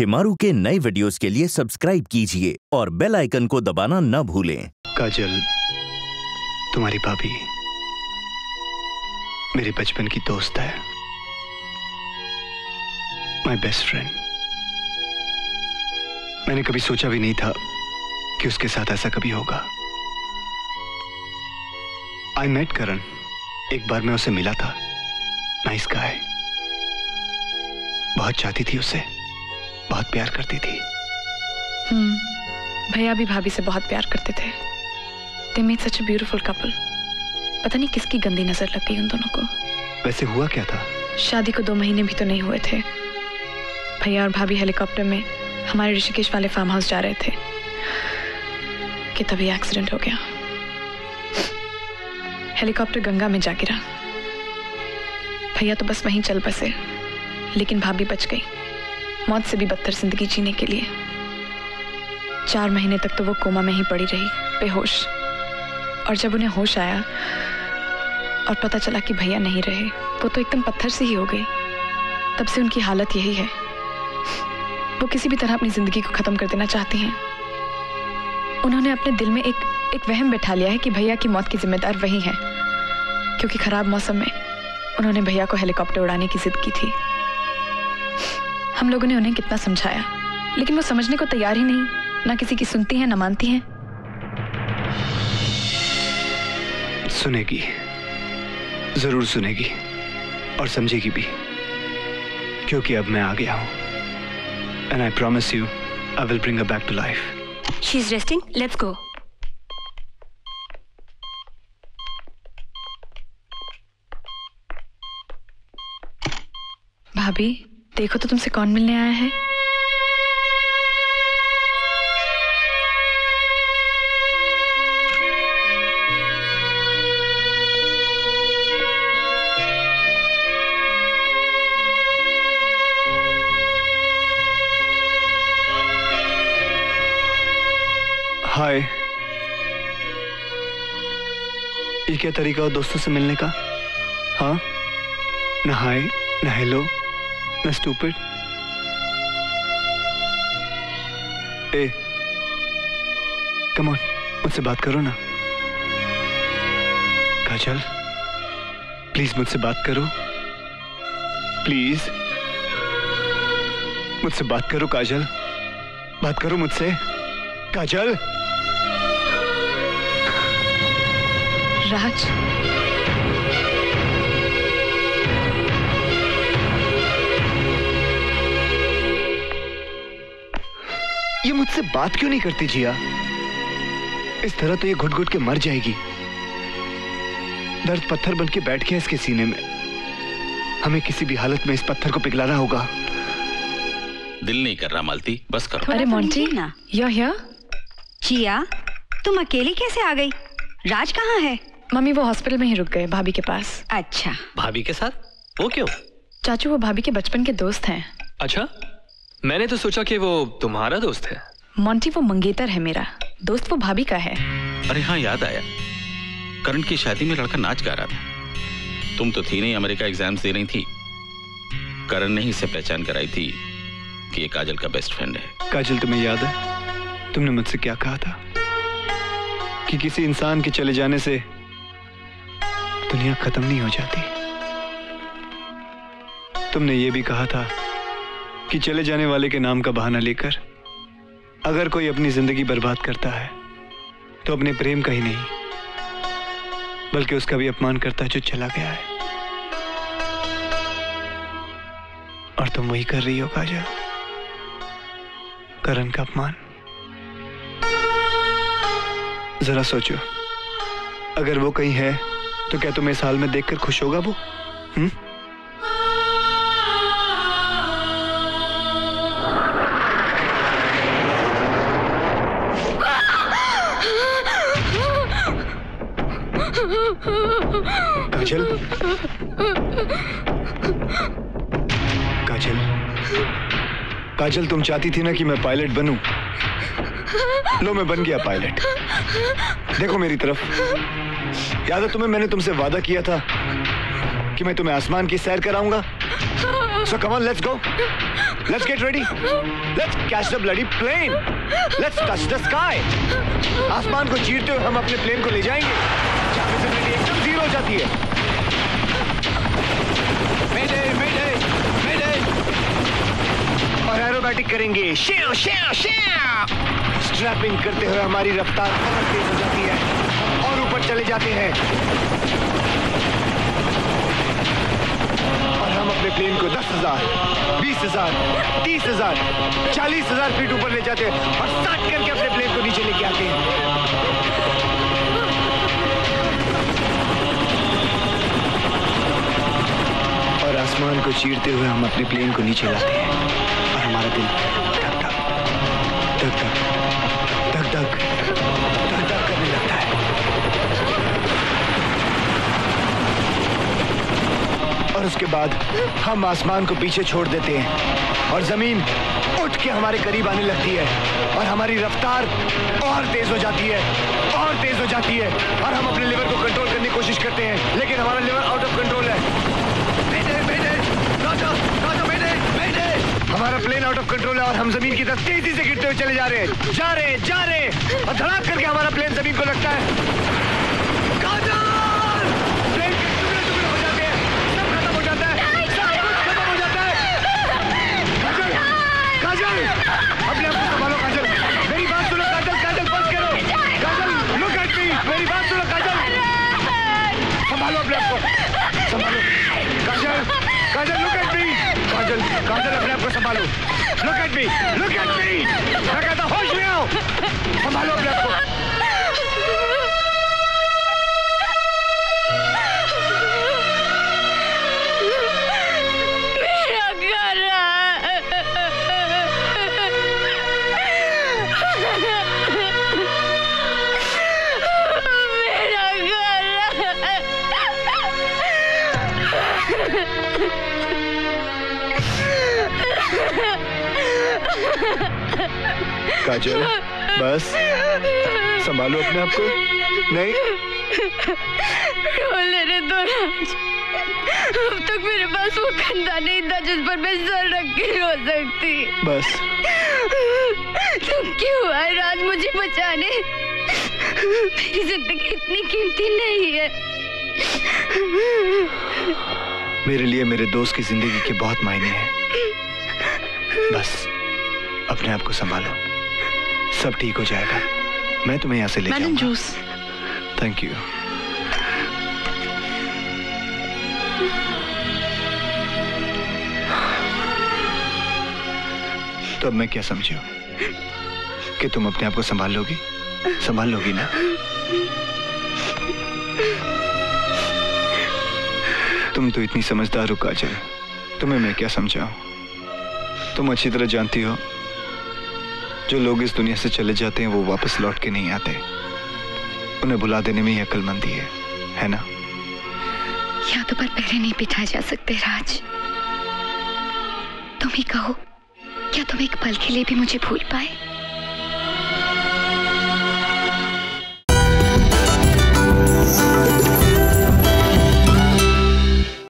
शेमारू के नए वीडियोस के लिए सब्सक्राइब कीजिए और बेल आइकन को दबाना ना भूलें। काजल तुम्हारी भाभी मेरे बचपन की दोस्त है, माय बेस्ट फ्रेंड। मैंने कभी सोचा भी नहीं था कि उसके साथ ऐसा कभी होगा। आई मेट करण, एक बार मैं उसे मिला था। नाइस गाय, बहुत चाहती थी उसे, बहुत प्यार करती थी। भैया भी भाभी से बहुत प्यार करते थे। They made such a beautiful couple. पता नहीं किसकी गंदी नजर लग गई उन दोनों को। वैसे हुआ क्या था? शादी को 2 महीने भी तो नहीं हुए थे। भैया और भाभी हेलीकॉप्टर में हमारे ऋषिकेश वाले फार्म हाउस जा रहे थे कि तभी एक्सीडेंट हो गया। हेलीकॉप्टर गंगा में जा गिरा। भैया तो बस वहीं चल बसे, लेकिन भाभी बच गई, मौत से भी बदतर जिंदगी जीने के लिए। 4 महीने तक तो वो कोमा में ही पड़ी रही, बेहोश। और जब उन्हें होश आया और पता चला कि भैया नहीं रहे, वो तो एकदम पत्थर सी ही हो गई। तब से उनकी हालत यही है। वो किसी भी तरह अपनी जिंदगी को खत्म कर देना चाहती हैं। उन्होंने अपने दिल में एक वहम बैठा लिया है कि भैया की मौत की जिम्मेदार वही है, क्योंकि खराब मौसम में उन्होंने भैया को हेलीकॉप्टर उड़ाने की जिद की थी। हम लोगों ने उन्हें कितना समझाया, लेकिन वो समझने को तैयार ही नहीं, ना किसी की सुनती हैं ना मानती हैं। सुनेगी, जरूर सुनेगी और समझेगी भी, क्योंकि अब मैं आ गया हूँ। And I promise you I will bring her back to life. She is resting, let's go. भाभी देखो तो तुमसे कौन मिलने आया है। हाय, ये क्या तरीका हो दोस्तों से मिलने का? हाँ, ना हाय ना हेलो ना स्टूपिड। ए, कम ऑन, मुझसे बात करो ना। काजल प्लीज मुझसे बात करो, प्लीज मुझसे बात करो। काजल बात करो मुझसे। काजल, राज, ये मुझसे बात क्यों नहीं करती जिया? इस तरह तो ये घुट-घुट के मर जाएगी। दर्द पत्थर बन के बैठ गया इसके सीने में। हमें किसी भी हालत में इस पत्थर को पिघलाना होगा। दिल नहीं कर रहा मालती, बस करो। अरे Monte, you are here? Jiya तुम अकेली कैसे आ गई? राज कहाँ है? मम्मी वो हॉस्पिटल में ही रुक गए, भाभी के पास। अच्छा, भाभी के साथ? वो क्यों? चाचू वो भाभी के बचपन के दोस्त हैं। अच्छा, मैंने तो सोचा कि वो तुम्हारा दोस्त है। मोन्टी वो मंगेतर है मेरा दोस्त, वो भाभी का है। अरे हाँ याद आया, करण की शादी में लड़का नाच गा रहा था। तुम तो थी नहीं, अमेरिका एग्जाम्स दे रही थी। करण ने ही इसे पहचान कराई थी कि ये काजल का बेस्ट फ्रेंड है। काजल तुम्हें याद है तुमने मुझसे क्या कहा था कि किसी इंसान के चले जाने से दुनिया खत्म नहीं हो जाती? तुमने ये भी कहा था कि चले जाने वाले के नाम का बहाना लेकर अगर कोई अपनी जिंदगी बर्बाद करता है तो अपने प्रेम का ही नहीं बल्कि उसका भी अपमान करता है जो चला गया है। और तुम वही कर रही हो काजल, करण का अपमान। जरा सोचो, अगर वो कहीं है तो क्या तुम्हें इस हाल में देखकर खुश होगा वो? काजल, काजल, काजल तुम चाहती थी ना कि मैं पायलट बनूं? लो मैं बन गया पायलट। देखो मेरी तरफ, याद है तुम्हें मैंने तुमसे वादा किया था कि मैं तुम्हें आसमान की सैर कराऊंगा? So come on, let's go. Let's get ready. Let's catch the bloody plane. Let's touch the sky. आसमान को चीरते हुए हम अपने प्लेन को ले जाएंगे. Visibility एकदम जीरो हो जाती है. Mayday, mayday, mayday. और aerobatic करेंगे. Shoo, shoo, shoo. Strapping करते हुए हमारी रफ्तार और तेज हो जाती है. और ऊपर चले जाते हैं. अपने प्लेन को 10,000, 20,000, 30,000, 40,000 फीट ऊपर ले जाते हैं और स्टार्ट करके अपने प्लेन को नीचे लेके आते हैं और आसमान को चीरते हुए हम अपने प्लेन को नीचे लाते हैं और हमारा दिल धक धक धक धक धक धक धक धक करने लगता है और उसके बाद हम आसमान को पीछे छोड़ देते हैं और जमीन उठ के हमारे करीब आने लगती है और हमारी रफ्तार और तेज हो जाती है और तेज हो जाती है और हम अपने लिवर को कंट्रोल करने की कोशिश करते हैं लेकिन हमारा लिवर आउट ऑफ कंट्रोल है. हमारा प्लेन आउट ऑफ कंट्रोल है और हम जमीन की तरफ तेजी से गिरते हुए चले जा रहे हैं जा रहे और धड़ाक करके हमारा प्लेन जमीन को लगता है. अपने आप को संभालो काजल. मेरी बात सुनो काजल. काजल बस करो. Kajal look at me. मेरी बात सुनो काजल. संभालो अपने आप को. संभालो काजल. काजल लुक एट मी. काजल काजल अपने आप को संभालो. Look at me. Look at me. मैं कहता हूँ होश में आओ. संभालो अपने आप को. काजल बस संभालो अपने आप को. नहीं लेने दो राज. अब तक मेरे पास वो कंधा नहीं था जिस पर मैं सर रख के रो सकती. बस तुम क्यों आए राज मुझे बचाने. मेरी जिंदगी इतनी कीमती नहीं है. मेरे लिए मेरे दोस्त की जिंदगी के बहुत मायने हैं. बस अपने आप को संभालो. सब ठीक हो जाएगा. मैं तुम्हें यहाँ से ले जाऊंगा. Madam juice. Thank you. तो अब मैं क्या समझूं कि तुम अपने आप को संभाल लोगी. संभाल लोगी ना. तुम तो इतनी समझदार हो काजल. तुम्हें मैं क्या समझाऊं. तुम अच्छी तरह जानती हो जो लोग इस दुनिया से चले जाते हैं वो वापस लौट के नहीं आते. उन्हें भुला देने में ही अक्लमंदी है ना. यादों पर पहले नहीं बिठाए जा सकते राज. तुम ही कहो क्या तुम एक पल के लिए भी मुझे भूल पाए.